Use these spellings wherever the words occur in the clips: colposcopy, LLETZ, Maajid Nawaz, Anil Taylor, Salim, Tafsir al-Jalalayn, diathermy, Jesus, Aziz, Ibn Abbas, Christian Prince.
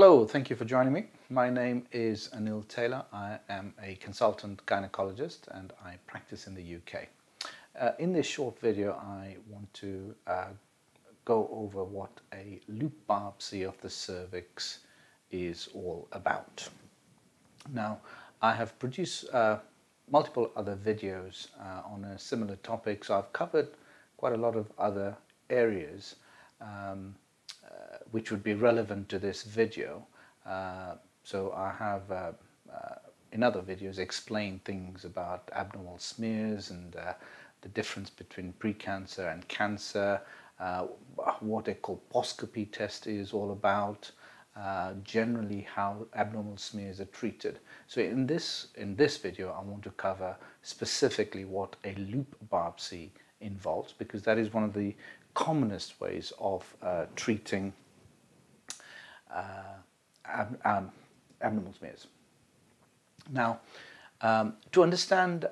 Hello, thank you for joining me. My name is Anil Taylor. I am a consultant gynecologist and I practice in the UK. In this short video, I want to go over what a loop biopsy of the cervix is all about. Now, I have produced multiple other videos on a similar topic, so I've covered quite a lot of other areas which would be relevant to this video. So I have in other videos explained things about abnormal smears and the difference between precancer and cancer, what a colposcopy test is all about, generally how abnormal smears are treated. So in this video I want to cover specifically what a loop biopsy involves, because that is one of the commonest ways of treating abnormal smears. Now, to understand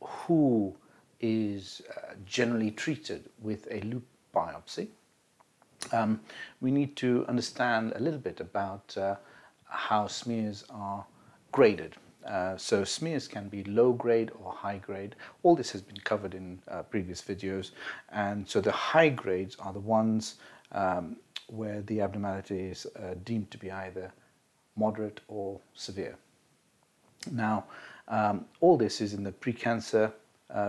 who is generally treated with a loop biopsy, we need to understand a little bit about how smears are graded. So smears can be low grade or high grade. All this has been covered in previous videos, and so the high grades are the ones where the abnormality is deemed to be either moderate or severe. Now, all this is in the precancer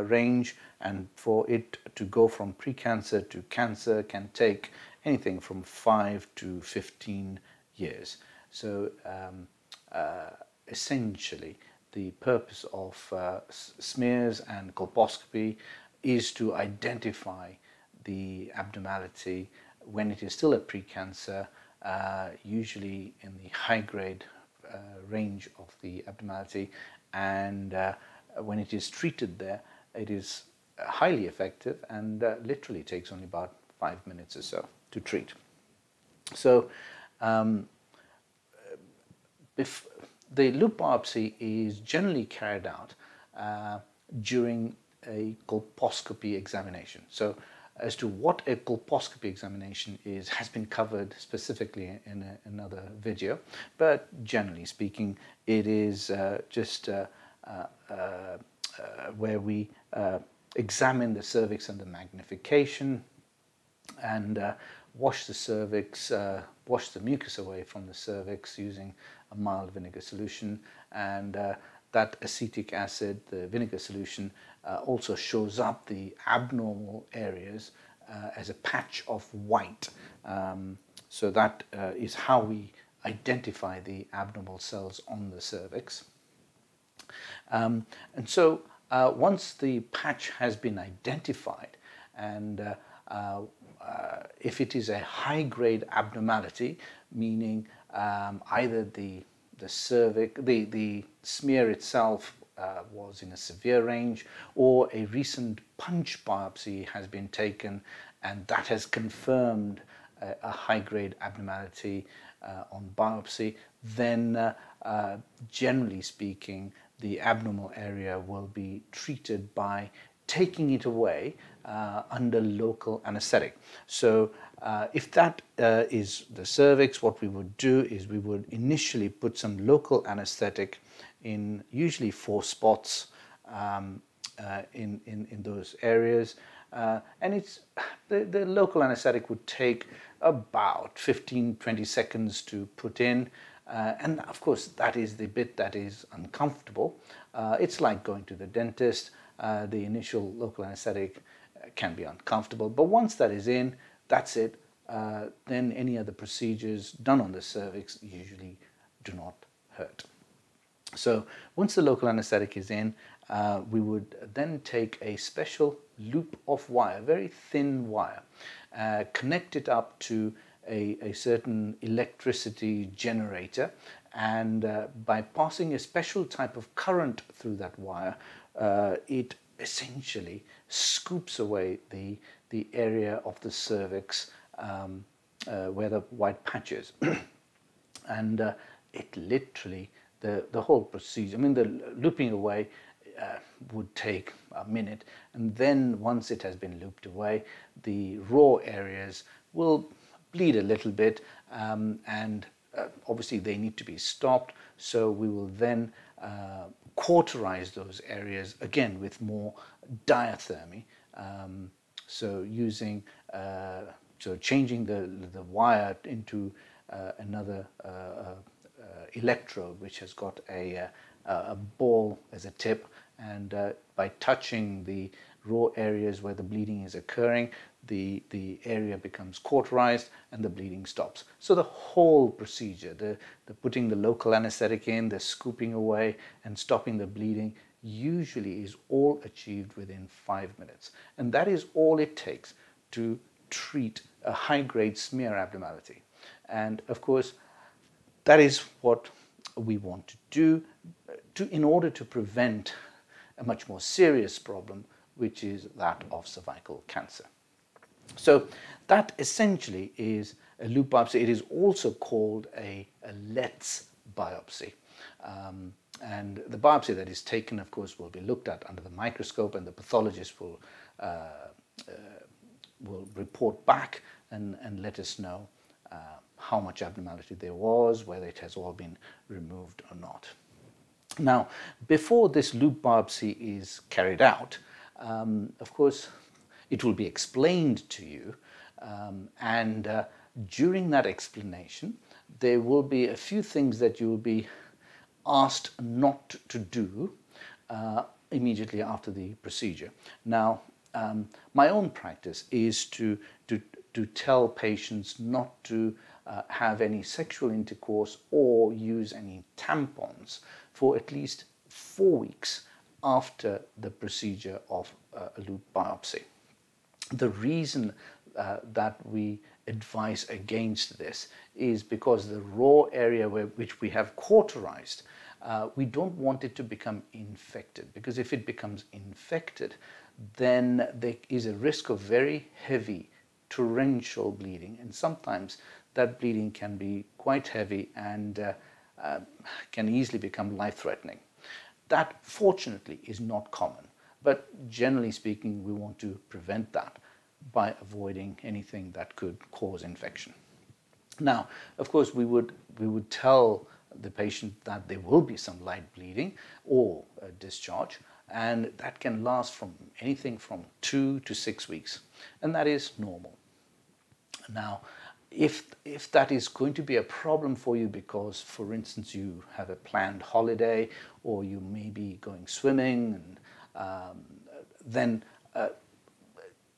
range, and for it to go from precancer to cancer can take anything from 5 to 15 years. So essentially, the purpose of smears and colposcopy is to identify the abnormality when it is still a precancer, usually in the high grade range of the abnormality, and when it is treated there, it is highly effective and literally takes only about 5 minutes or so to treat. So the loop biopsy is generally carried out during a colposcopy examination. So as to what a colposcopy examination is has been covered specifically in another video, but generally speaking, it is just where we examine the cervix under magnification and wash the cervix, wash the mucus away from the cervix using a mild vinegar solution, and that acetic acid, the vinegar solution, also shows up the abnormal areas as a patch of white. So that is how we identify the abnormal cells on the cervix. And so once the patch has been identified, and if it is a high-grade abnormality, meaning either the smear itself was in a severe range, or a recent punch biopsy has been taken and that has confirmed a high-grade abnormality on biopsy, then generally speaking, the abnormal area will be treated by taking it away under local anesthetic. So if that is the cervix, what we would do is we would initially put some local anesthetic in usually 4 spots in those areas, and it's the local anesthetic would take about 15-20 seconds to put in, and of course that is the bit that is uncomfortable. It's like going to the dentist. The initial local anesthetic can be uncomfortable, but once that is in, that's it. Then any other procedures done on the cervix usually do not hurt. So once the local anesthetic is in, we would then take a special loop of wire, very thin wire, connect it up to a certain electricity generator, and by passing a special type of current through that wire, it essentially scoops away the area of the cervix where the white patch is. And it literally, the whole procedure, I mean, the looping away would take a minute, and then once it has been looped away, the raw areas will bleed a little bit, and obviously they need to be stopped. So we will then cauterize those areas again with more diathermy. So using, so changing the wire into another electrode which has got a ball as a tip, and by touching the raw areas where the bleeding is occurring, the area becomes cauterized and the bleeding stops. So the whole procedure, the putting the local anesthetic in, the scooping away and stopping the bleeding, usually is all achieved within 5 minutes. And that is all it takes to treat a high-grade smear abnormality. And of course, that is what we want to do in order to prevent a much more serious problem, which is that of cervical cancer. So that essentially is a loop biopsy. It is also called a LLETZ biopsy. And the biopsy that is taken, of course, will be looked at under the microscope, and the pathologist will report back and let us know how much abnormality there was, whether it has all been removed or not. Now, before this loop biopsy is carried out, of course, it will be explained to you, and during that explanation, there will be a few things that you will be asked not to do immediately after the procedure. Now, my own practice is to tell patients not to have any sexual intercourse or use any tampons for at least 4 weeks after the procedure of a loop biopsy. The reason that we advise against this is because the raw area which we have cauterized, we don't want it to become infected, because if it becomes infected, then there is a risk of very heavy torrential bleeding, and sometimes that bleeding can be quite heavy and can easily become life-threatening. That, fortunately, is not common, but generally speaking, we want to prevent that by avoiding anything that could cause infection. Now, of course, we would tell the patient that there will be some light bleeding or discharge, and that can last from anything from 2 to 6 weeks, and that is normal. Now, if that is going to be a problem for you because, for instance, you have a planned holiday or you may be going swimming, and then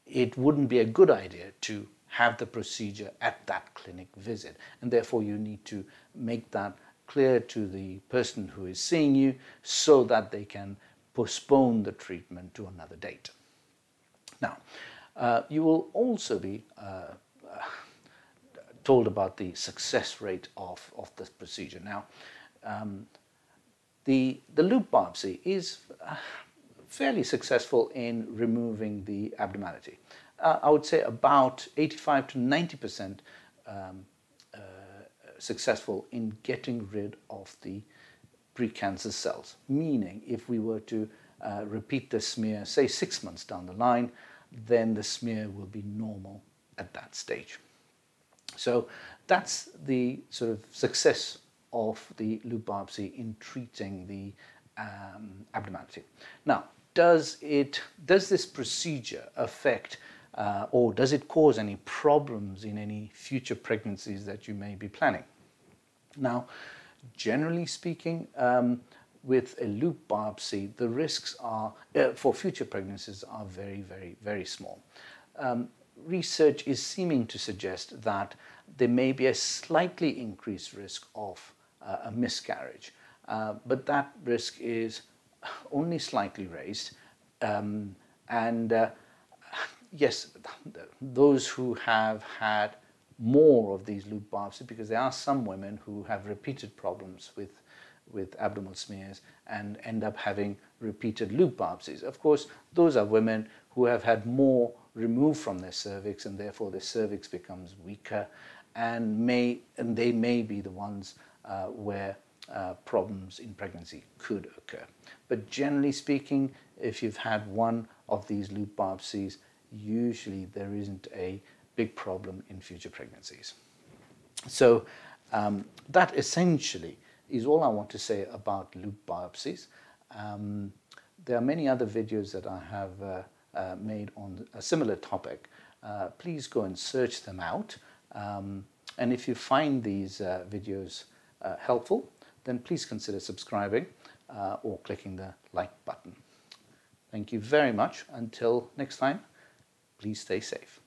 it wouldn't be a good idea to have the procedure at that clinic visit, and therefore you need to make that clear to the person who is seeing you so that they can postpone the treatment to another date. Now, you will also be told about the success rate of this procedure. Now, the loop biopsy is fairly successful in removing the abnormality. I would say about 85 to 90% successful in getting rid of the precancer cells, meaning if we were to repeat the smear, say 6 months down the line, then the smear will be normal at that stage. So that's the sort of success of the loop biopsy in treating the abnormality. Now, does this procedure affect or does it cause any problems in any future pregnancies that you may be planning? Now, generally speaking, with a loop biopsy, the risks are for future pregnancies are very, very, very small. Research is seeming to suggest that there may be a slightly increased risk of a miscarriage, but that risk is only slightly raised, and yes, those who have had more of these loop biopsies, because there are some women who have repeated problems with abdominal smears and end up having repeated loop biopsies. Of course, those are women who have had more removed from their cervix, and therefore their cervix becomes weaker, and they may be the ones where problems in pregnancy could occur. But generally speaking, if you've had one of these loop biopsies, usually there isn't big problem in future pregnancies. So that essentially is all I want to say about loop biopsies. There are many other videos that I have made on a similar topic. Please go and search them out. And if you find these videos helpful, then please consider subscribing or clicking the like button. Thank you very much. Until next time, please stay safe.